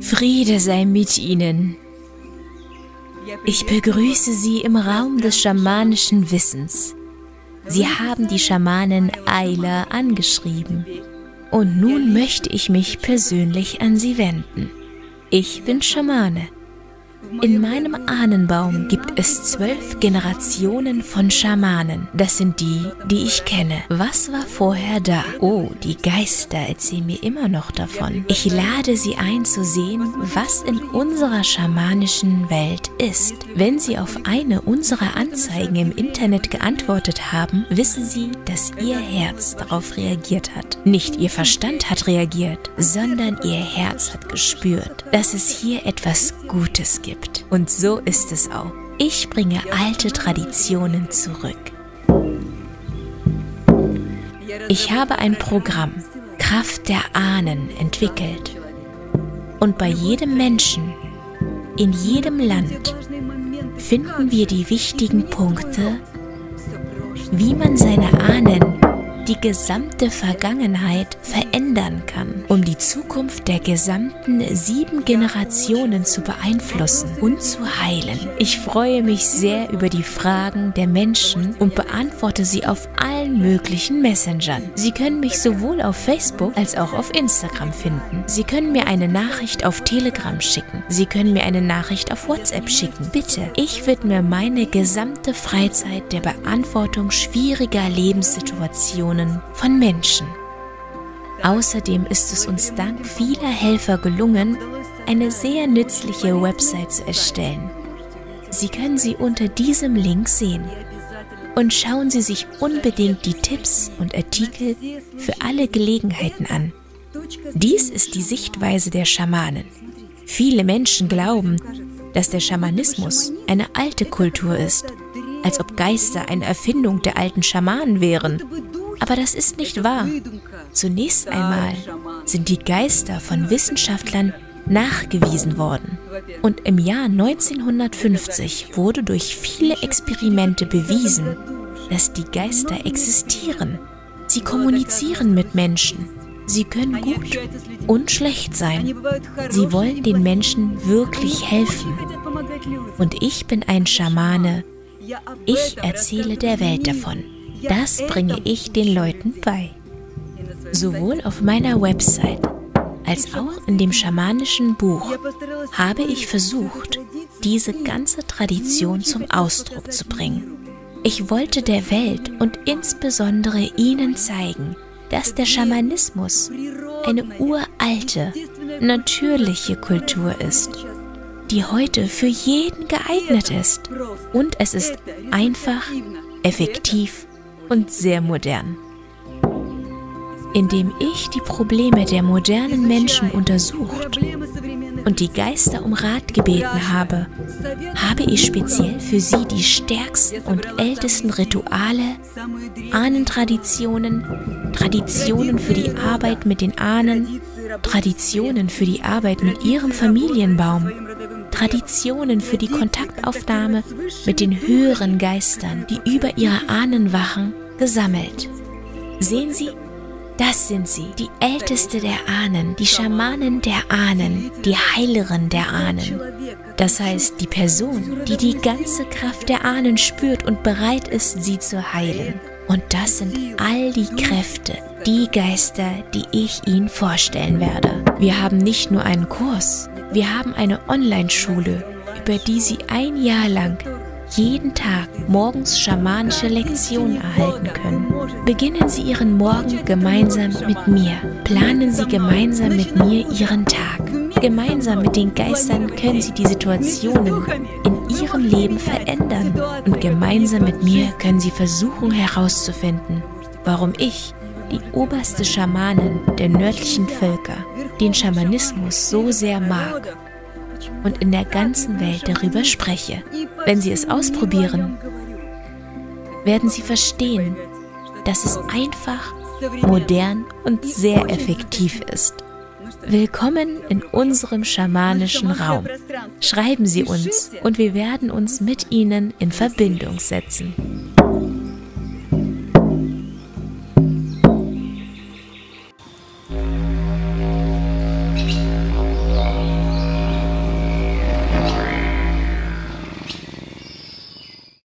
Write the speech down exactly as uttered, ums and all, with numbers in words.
Friede sei mit Ihnen. Ich begrüße Sie im Raum des schamanischen Wissens. Sie haben die Schamanin Ayla angeschrieben. Und nun möchte ich mich persönlich an Sie wenden. Ich bin Schamane. In meinem Ahnenbaum gibt es zwölf Generationen von Schamanen. Das sind die, die ich kenne. Was war vorher da? Oh, die Geister erzählen mir immer noch davon. Ich lade Sie ein zu sehen, was in unserer schamanischen Welt ist. Wenn Sie auf eine unserer Anzeigen im Internet geantwortet haben, wissen Sie, dass Ihr Herz darauf reagiert hat. Nicht Ihr Verstand hat reagiert, sondern Ihr Herz hat gespürt, dass es hier etwas Gutes gibt. Und so ist es auch. Ich bringe alte Traditionen zurück. Ich habe ein Programm, Kraft der Ahnen, entwickelt. Und bei jedem Menschen, in jedem Land, finden wir die wichtigen Punkte, wie man seine Ahnen, die gesamte Vergangenheit, verändern kann, um die Zukunft der gesamten sieben Generationen zu beeinflussen und zu heilen. Ich freue mich sehr über die Fragen der Menschen und beantworte sie auf allen möglichen Messengern. Sie können mich sowohl auf Facebook als auch auf Instagram finden. Sie können mir eine Nachricht auf Telegram schicken. Sie können mir eine Nachricht auf WhatsApp schicken. Bitte, ich widme meine gesamte Freizeit der Beantwortung schwieriger Lebenssituationen von Menschen. Außerdem ist es uns dank vieler Helfer gelungen, eine sehr nützliche Website zu erstellen. Sie können sie unter diesem Link sehen. Und schauen Sie sich unbedingt die Tipps und Artikel für alle Gelegenheiten an. Dies ist die Sichtweise der Schamanen. Viele Menschen glauben, dass der Schamanismus eine alte Kultur ist, als ob Geister eine Erfindung der alten Schamanen wären. Aber das ist nicht wahr. Zunächst einmal sind die Geister von Wissenschaftlern nachgewiesen worden. Und im Jahr neunzehnhundertfünfzig wurde durch viele Experimente bewiesen, dass die Geister existieren. Sie kommunizieren mit Menschen. Sie können gut und schlecht sein. Sie wollen den Menschen wirklich helfen. Und ich bin ein Schamane. Ich erzähle der Welt davon. Das bringe ich den Leuten bei. Sowohl auf meiner Website als auch in dem schamanischen Buch habe ich versucht, diese ganze Tradition zum Ausdruck zu bringen. Ich wollte der Welt und insbesondere Ihnen zeigen, dass der Schamanismus eine uralte, natürliche Kultur ist, die heute für jeden geeignet ist. Und es ist einfach, effektiv und sehr modern. Indem ich die Probleme der modernen Menschen untersucht und die Geister um Rat gebeten habe, habe ich speziell für sie die stärksten und ältesten Rituale, Ahnentraditionen, Traditionen für die Arbeit mit den Ahnen, Traditionen für die Arbeit mit ihrem Familienbaum, Traditionen für die Kontaktaufnahme mit den höheren Geistern, die über ihre Ahnen wachen, gesammelt. Sehen Sie, das sind sie, die Älteste der Ahnen, die Schamanin der Ahnen, die Heilerin der Ahnen. Das heißt, die Person, die die ganze Kraft der Ahnen spürt und bereit ist, sie zu heilen. Und das sind all die Kräfte, die Geister, die ich Ihnen vorstellen werde. Wir haben nicht nur einen Kurs, wir haben eine Online-Schule, über die Sie ein Jahr lang jeden Tag morgens schamanische Lektionen erhalten können. Beginnen Sie Ihren Morgen gemeinsam mit mir. Planen Sie gemeinsam mit mir Ihren Tag. Gemeinsam mit den Geistern können Sie die Situationen in Ihrem Leben verändern. Und gemeinsam mit mir können Sie versuchen herauszufinden, warum ich, die oberste Schamanin der nördlichen Völker, den Schamanismus so sehr mag und in der ganzen Welt darüber spreche. Wenn Sie es ausprobieren, werden Sie verstehen, dass es einfach modern und sehr effektiv ist. Willkommen in unserem schamanischen Raum. Schreiben Sie uns und wir werden uns mit Ihnen in Verbindung setzen.